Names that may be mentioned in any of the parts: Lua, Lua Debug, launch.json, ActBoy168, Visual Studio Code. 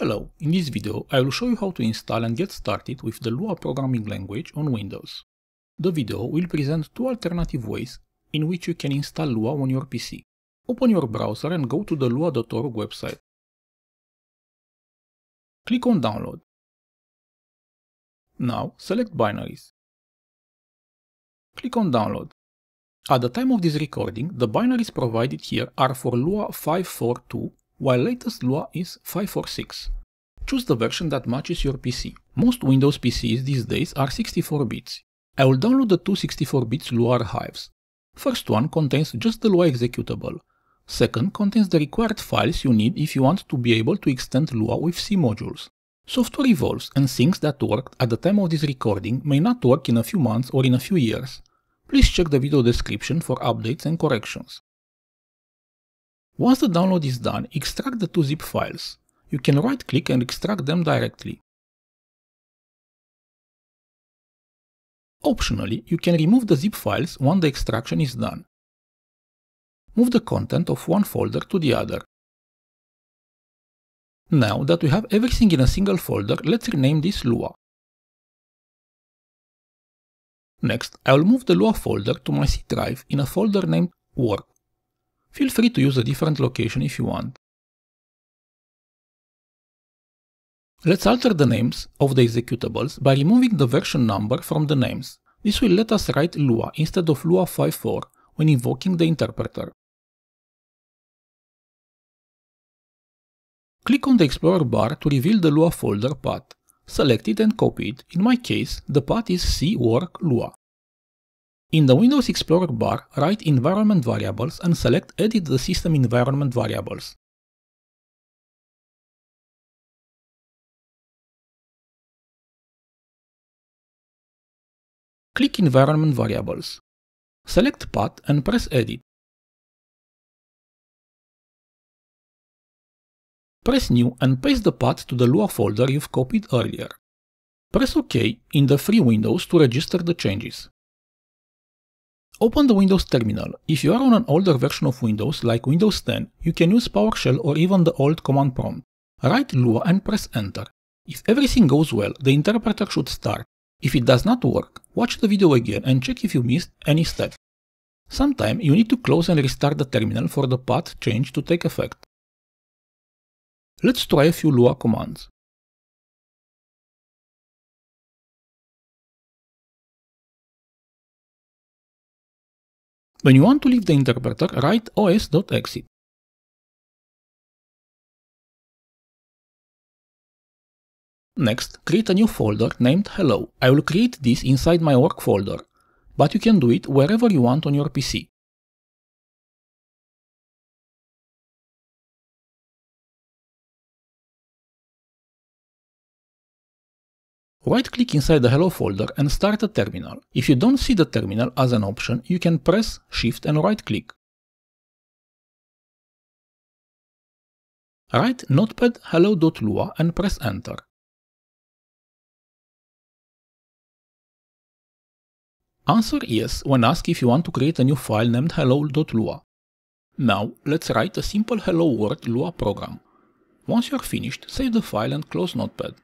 Hello, in this video I will show you how to install and get started with the Lua programming language on Windows. The video will present two alternative ways in which you can install Lua on your PC. Open your browser and go to the lua.org website. Click on Download. Now select Binaries. Click on Download. At the time of this recording, the binaries provided here are for Lua 5.4.2, while latest Lua is 5.4.6. Choose the version that matches your PC. Most Windows PCs these days are 64 bits. I will download the two 64-bit Lua archives. First one contains just the Lua executable. Second contains the required files you need if you want to be able to extend Lua with C modules. Software evolves, and things that worked at the time of this recording may not work in a few months or in a few years. Please check the video description for updates and corrections. Once the download is done, extract the two zip files. You can right-click and extract them directly. Optionally, you can remove the zip files once the extraction is done. Move the content of one folder to the other. Now that we have everything in a single folder, let's rename this Lua. Next, I will move the Lua folder to my C drive in a folder named Work. Feel free to use a different location if you want. Let's alter the names of the executables by removing the version number from the names. This will let us write Lua instead of Lua 5.4 when invoking the interpreter. Click on the Explorer bar to reveal the Lua folder path. Select it and copy it. In my case, the path is C work Lua. In the Windows Explorer bar, write Environment Variables and select Edit the System Environment Variables. Click Environment Variables. Select Path and press Edit. Press New and paste the path to the Lua folder you've copied earlier. Press OK in the free windows to register the changes. Open the Windows terminal. If you are on an older version of Windows, like Windows 10, you can use PowerShell or even the old command prompt. Write Lua and press Enter. If everything goes well, the interpreter should start. If it does not work, watch the video again and check if you missed any step. Sometimes you need to close and restart the terminal for the path change to take effect. Let's try a few Lua commands. When you want to leave the interpreter, write os.exit. Next, create a new folder named Hello. I will create this inside my work folder, but you can do it wherever you want on your PC. Right-click inside the Hello folder and start a terminal. If you don't see the terminal as an option, you can press Shift and right-click. Write notepad hello.lua and press Enter. Answer yes when asked if you want to create a new file named hello.lua. Now, let's write a simple hello world Lua program. Once you're finished, save the file and close Notepad.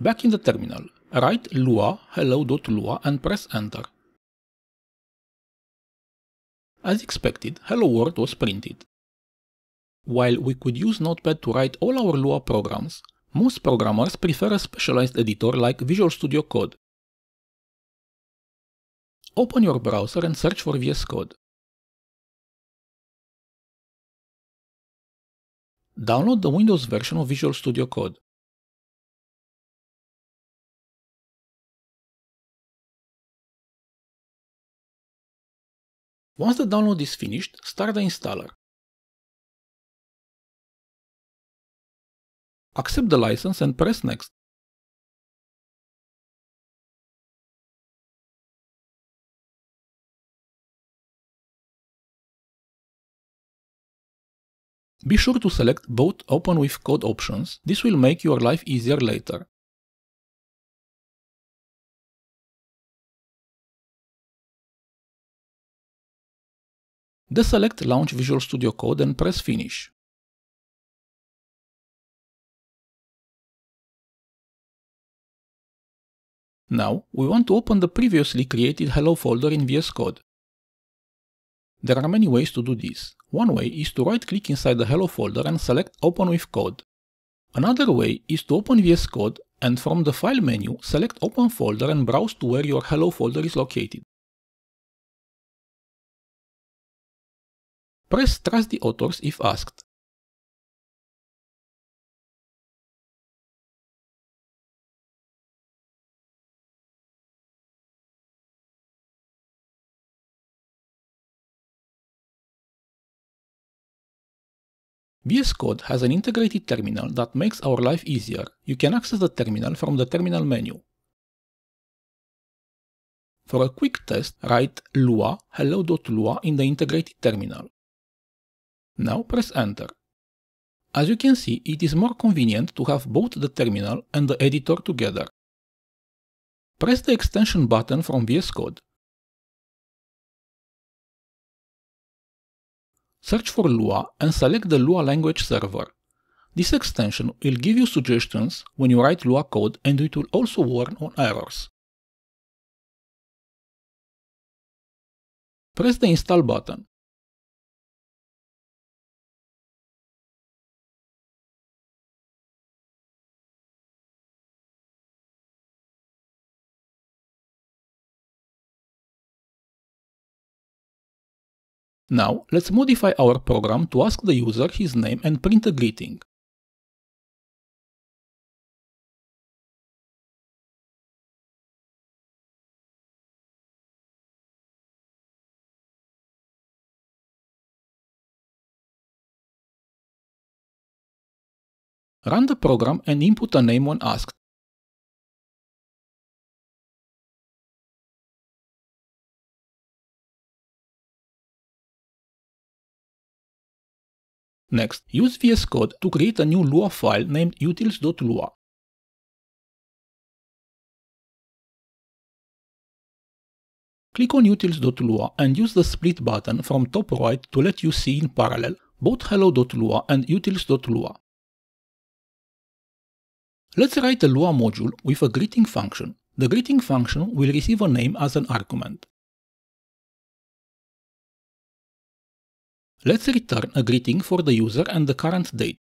Back in the terminal, write Lua hello.lua and press Enter. As expected, Hello World was printed. While we could use Notepad to write all our Lua programs, most programmers prefer a specialized editor like Visual Studio Code. Open your browser and search for VS Code. Download the Windows version of Visual Studio Code. Once the download is finished, start the installer. Accept the license and press Next. Be sure to select both Open with Code options, this will make your life easier later. Then select Launch Visual Studio Code and press Finish. Now, we want to open the previously created Hello folder in VS Code. There are many ways to do this. One way is to right-click inside the Hello folder and select Open with Code. Another way is to open VS Code and from the File menu, select Open Folder and browse to where your Hello folder is located. Press Trust the Authors if asked. VS Code has an integrated terminal that makes our life easier. You can access the terminal from the terminal menu. For a quick test, write Lua hello.lua in the integrated terminal. Now press Enter. As you can see, it is more convenient to have both the terminal and the editor together. Press the extension button from VS Code. Search for Lua and select the Lua language server. This extension will give you suggestions when you write Lua code and it will also warn on errors. Press the Install button. Now, let's modify our program to ask the user his name and print a greeting. Run the program and input a name when asked. Next, use VS Code to create a new Lua file named utils.lua. Click on utils.lua and use the split button from top right to let you see in parallel both hello.lua and utils.lua. Let's write a Lua module with a greeting function. The greeting function will receive a name as an argument. Let's return a greeting for the user and the current date.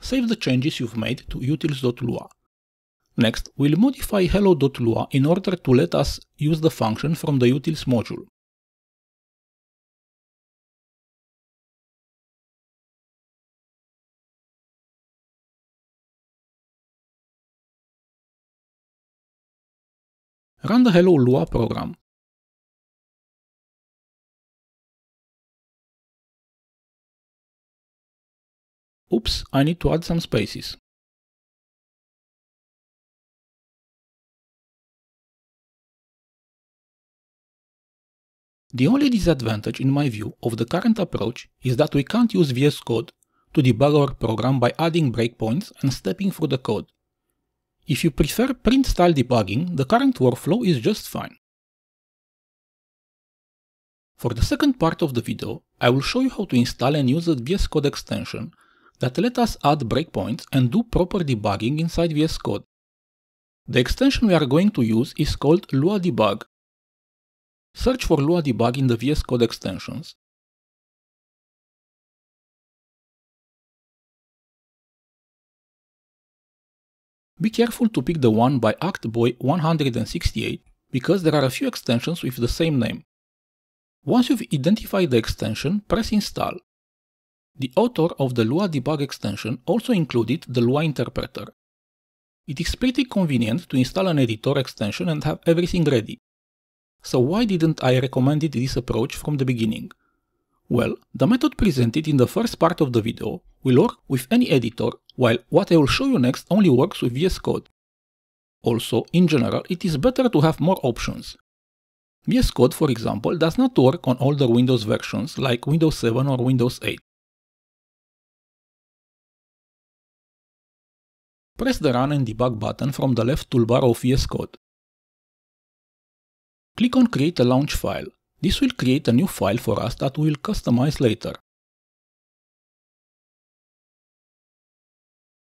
Save the changes you've made to utils.lua. Next, we'll modify hello.lua in order to let us use the function from the utils module. Run the Hello Lua program. Oops, I need to add some spaces. The only disadvantage, in my view, of the current approach is that we can't use VS Code to debug our program by adding breakpoints and stepping through the code. If you prefer print style debugging, the current workflow is just fine. For the second part of the video, I will show you how to install and use a VS Code extension that lets us add breakpoints and do proper debugging inside VS Code. The extension we are going to use is called Lua Debug. Search for Lua Debug in the VS Code extensions. Be careful to pick the one by ActBoy168 because there are a few extensions with the same name. Once you've identified the extension, press Install. The author of the Lua Debug extension also included the Lua interpreter. It is pretty convenient to install an editor extension and have everything ready. So why didn't I recommend this approach from the beginning? Well, the method presented in the first part of the video will work with any editor, while what I will show you next only works with VS Code. Also, in general, it is better to have more options. VS Code, for example, does not work on older Windows versions like Windows 7 or Windows 8. Press the Run and Debug button from the left toolbar of VS Code. Click on Create a Launch File. This will create a new file for us that we will customize later.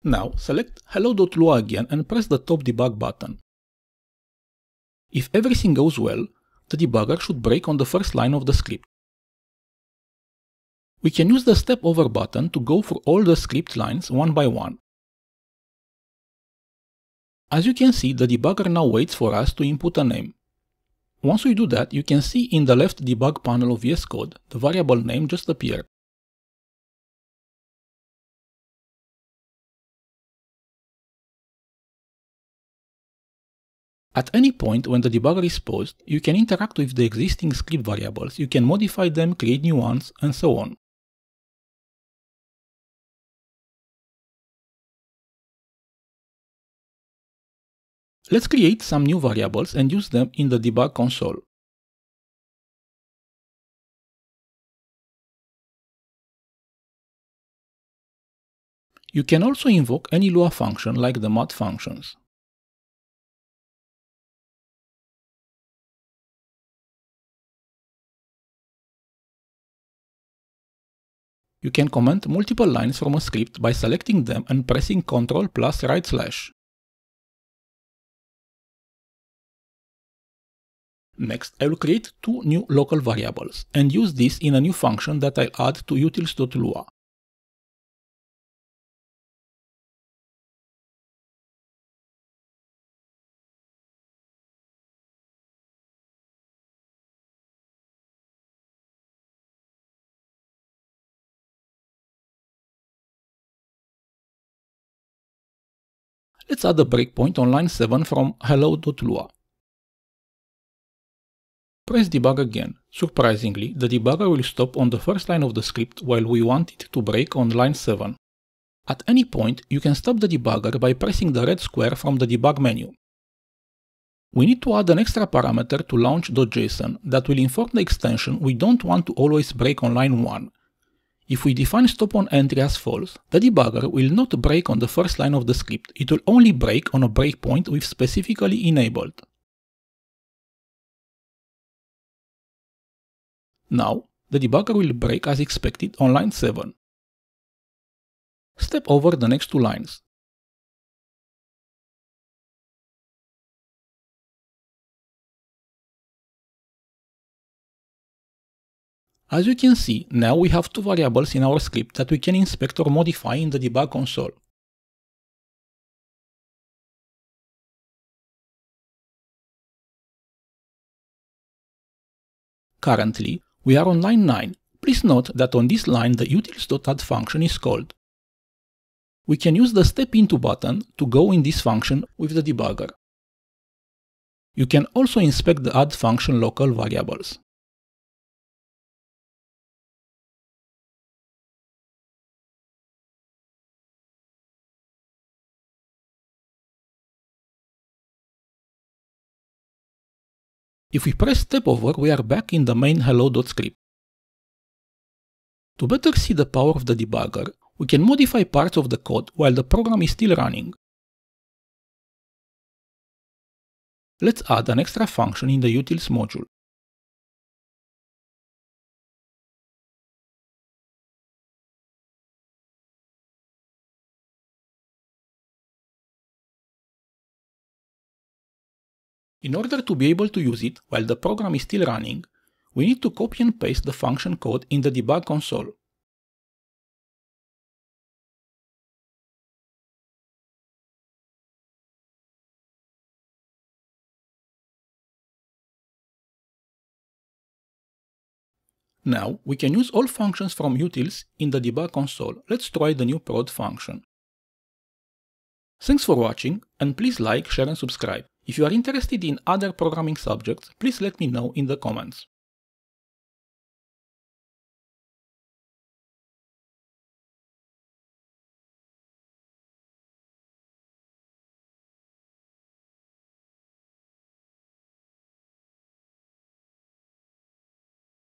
Now, select hello.lua again and press the top debug button. If everything goes well, the debugger should break on the first line of the script. We can use the step over button to go through all the script lines one by one. As you can see, the debugger now waits for us to input a name. Once we do that, you can see in the left debug panel of VS Code, the variable name just appeared. At any point when the debugger is paused, you can interact with the existing script variables, you can modify them, create new ones, and so on. Let's create some new variables and use them in the debug console. You can also invoke any Lua function like the mod functions. You can comment multiple lines from a script by selecting them and pressing Ctrl plus right slash. Next, I will create two new local variables and use this in a new function that I'll add to utils.lua. Let's add a breakpoint on line 7 from hello.lua. Press debug again. Surprisingly, the debugger will stop on the first line of the script while we want it to break on line 7. At any point, you can stop the debugger by pressing the red square from the debug menu. We need to add an extra parameter to launch.json that will inform the extension we don't want to always break on line 1. If we define stop on entry as false, the debugger will not break on the first line of the script, it will only break on a breakpoint we've specifically enabled. Now, the debugger will break as expected on line 7. Step over the next two lines. As you can see, now we have two variables in our script that we can inspect or modify in the debug console. Currently, we are on line 9. Please note that on this line the utils.add function is called. We can use the step into button to go in this function with the debugger. You can also inspect the add function local variables. If we press step over, we are back in the main hello.script. To better see the power of the debugger, we can modify parts of the code while the program is still running. Let's add an extra function in the utils module. In order to be able to use it while the program is still running, we need to copy and paste the function code in the debug console. Now, we can use all functions from utils in the debug console. Let's try the new prod function. Thanks for watching, and please like, share and subscribe. If you are interested in other programming subjects, please let me know in the comments.